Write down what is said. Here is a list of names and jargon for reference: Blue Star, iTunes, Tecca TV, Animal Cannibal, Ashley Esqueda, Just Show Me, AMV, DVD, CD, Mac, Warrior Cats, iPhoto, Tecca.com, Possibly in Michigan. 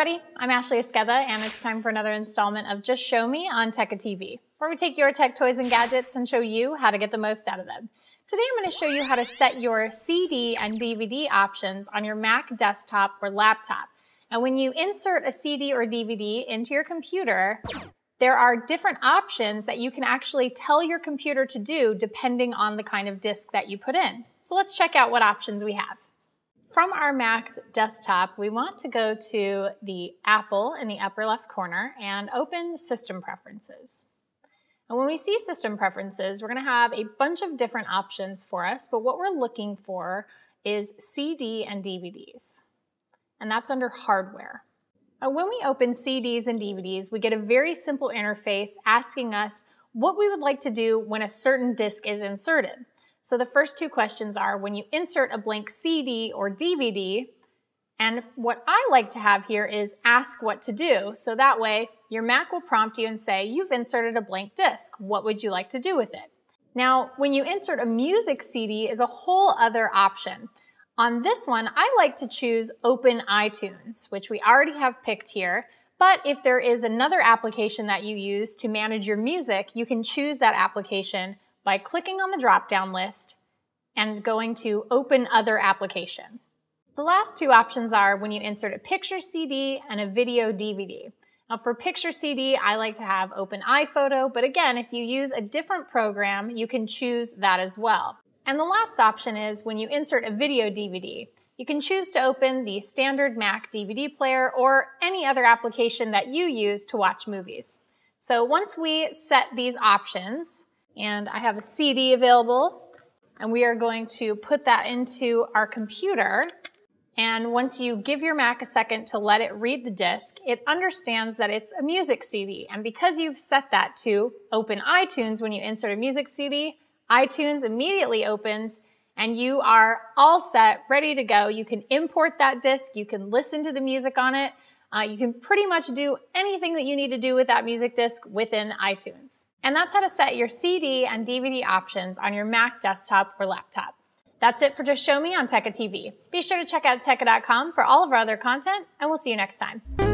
everybody, I'm Ashley Esqueda, and it's time for another installment of Just Show Me on Tecca TV, where we take your tech toys and gadgets and show you how to get the most out of them. Today I'm going to show you how to set your CD and DVD options on your Mac desktop or laptop. Now when you insert a CD or DVD into your computer, there are different options that you can actually tell your computer to do depending on the kind of disk that you put in. So let's check out what options we have. From our Mac's desktop, we want to go to the Apple in the upper left corner and open System Preferences. And when we see System Preferences, we're going to have a bunch of different options for us, but what we're looking for is CD and DVDs, and that's under Hardware. And when we open CDs and DVDs, we get a very simple interface asking us what we would like to do when a certain disk is inserted. So the first two questions are when you insert a blank CD or DVD, and what I like to have here is ask what to do. So that way your Mac will prompt you and say, you've inserted a blank disc. What would you like to do with it? Now, when you insert a music CD is a whole other option. On this one, I like to choose Open iTunes, which we already have picked here. But if there is another application that you use to manage your music, you can choose that application by clicking on the drop-down list and going to Open Other Application. The last two options are when you insert a picture CD and a video DVD. Now for picture CD, I like to have Open iPhoto, but again, if you use a different program, you can choose that as well. And the last option is when you insert a video DVD. You can choose to open the standard Mac DVD player or any other application that you use to watch movies. So once we set these options, and I have a CD available, and we are going to put that into our computer. And once you give your Mac a second to let it read the disc, it understands that it's a music CD. And because you've set that to Open iTunes when you insert a music CD, iTunes immediately opens and you are all set, ready to go. You can import that disc, you can listen to the music on it, you can pretty much do anything that you need to do with that music disc within iTunes. And that's how to set your CD and DVD options on your Mac desktop or laptop. That's it for Just Show Me on Tecca TV. Be sure to check out Tecca.com for all of our other content, and we'll see you next time.